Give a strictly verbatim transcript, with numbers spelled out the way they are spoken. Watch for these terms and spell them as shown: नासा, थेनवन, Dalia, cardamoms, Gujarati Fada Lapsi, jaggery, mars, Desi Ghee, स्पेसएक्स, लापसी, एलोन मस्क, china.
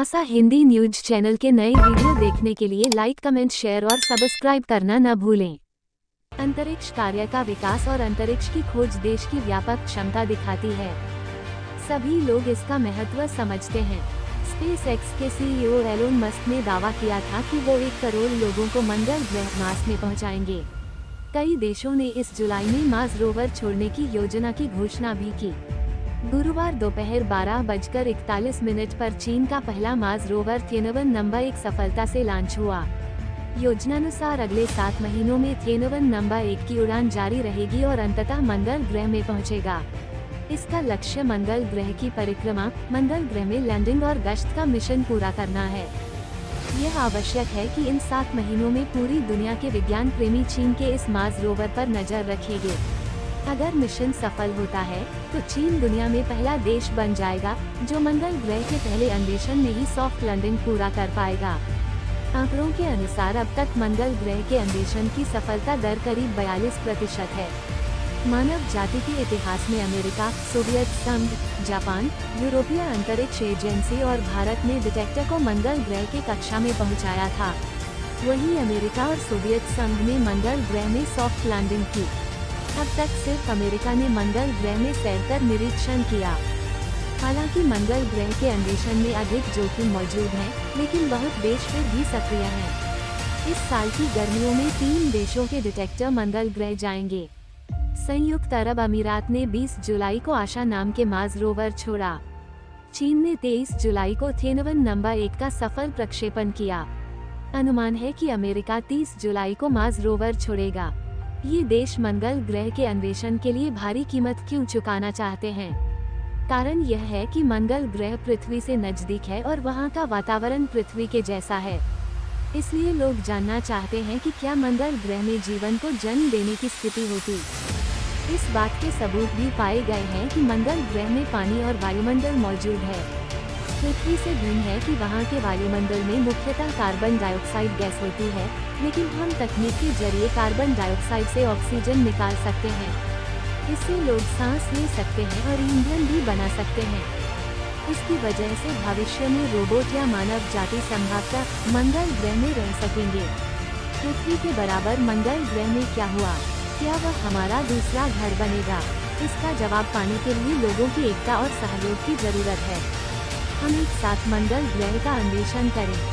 नासा Hindi news channel के नए video देखने के लिए लाइक, कमेंट, शेयर और सब्सक्राइब करना न भूलें। अंतरिक्ष कार्य का विकास और अंतरिक्ष की खोज देश की व्यापक क्षमता दिखाती है। सभी लोग इसका महत्व समझते हैं। स्पेसएक्स के सीईओ एलोन मस्क ने दावा किया था कि वो एक करोड़ लोगों को मंगल ग्रह मार्स में पहुंचाएंगे। कई देशों ने इस जुलाई में मार्स रोवर छोड़ने की योजना की घोषणा भी की। गुरुवार दोपहर बारह बजकर इकतालीस मिनट पर चीन का पहला मार्स रोवर थेनवन नंबर एक सफलता से लॉन्च हुआ। योजनानुसार अगले सात महीनों में थेनवन नंबर एक की उड़ान जारी रहेगी और अंततः मंगल ग्रह में पहुंचेगा। इसका लक्ष्य मंगल ग्रह की परिक्रमा, मंगल ग्रह में लैंडिंग और गश्त का मिशन पूरा करना है। यह आवश्यक है कि इन सात महीनों में पूरी दुनिया के विज्ञान प्रेमी चीन के इस मार्स रोवर पर नजर रखेंगे। अगर मिशन सफल होता है तो चीन दुनिया में पहला देश बन जाएगा जो मंगल ग्रह के पहले अन्वेषण में ही सॉफ्ट लैंडिंग पूरा कर पाएगा। आंकड़ों के अनुसार अब तक मंगल ग्रह के अन्वेषण की सफलता दर करीब बयालीस प्रतिशत है। मानव जाति के इतिहास में अमेरिका, सोवियत संघ, जापान, यूरोपीय अंतरिक्ष एजेंसी और भारत ने डिटेक्टर को मंगल ग्रह के कक्षा में पहुंचाया था। वहीं अमेरिका और सोवियत संघ ने मंगल ग्रह में सॉफ्ट लैंडिंग की। अब तक सिर्फ अमेरिका ने मंगल ग्रह में सैरकर निरीक्षण किया। हालांकि मंगल ग्रह के अन्वेषण में अधिक जोखिम मौजूद है, लेकिन बहुत देश फिर भी सक्रिय हैं। इस साल की गर्मियों में तीन देशों के डिटेक्टर मंगल ग्रह जाएंगे। संयुक्त अरब अमीरात ने बीस जुलाई को आशा नाम के मार्स रोवर छोड़ा। चीन ने तेईस जुलाई को थेनवन नंबर एक का सफल प्रक्षेपण किया। अनुमान है कि अमेरिका तीस जुलाई को मार्स रोवर छोड़ेगा। ये देश मंगल ग्रह के अन्वेषण के लिए भारी कीमत क्यों चुकाना चाहते हैं? कारण यह है कि मंगल ग्रह पृथ्वी से नजदीक है और वहां का वातावरण पृथ्वी के जैसा है। इसलिए लोग जानना चाहते हैं कि क्या मंगल ग्रह में जीवन को जन्म देने की स्थिति होती। इस बात के सबूत भी पाए गए हैं कि मंगल ग्रह में पानी और वायुमंडल मौजूद है। पृथ्वी से भिन्न है कि वहां के वायुमंडल में मुख्यतः कार्बन डाइऑक्साइड गैस होती है, लेकिन हम तकनीक के जरिए कार्बन डाइऑक्साइड से ऑक्सीजन निकाल सकते हैं। इससे लोग सांस ले सकते हैं और ईंधन भी बना सकते हैं। इसकी वजह से भविष्य में रोबोट या मानव जाति संभवतः मंगल ग्रह में रह सकेंगे। पृथ्वी के बराबर मंगल ग्रह में क्या हुआ? क्या वह हमारा दूसरा घर बनेगा? इसका जवाब पाने के लिए लोगों की एकता और सहयोग की जरूरत है। हम एक साथ मंगल ग्रह का अन्वेषण करें।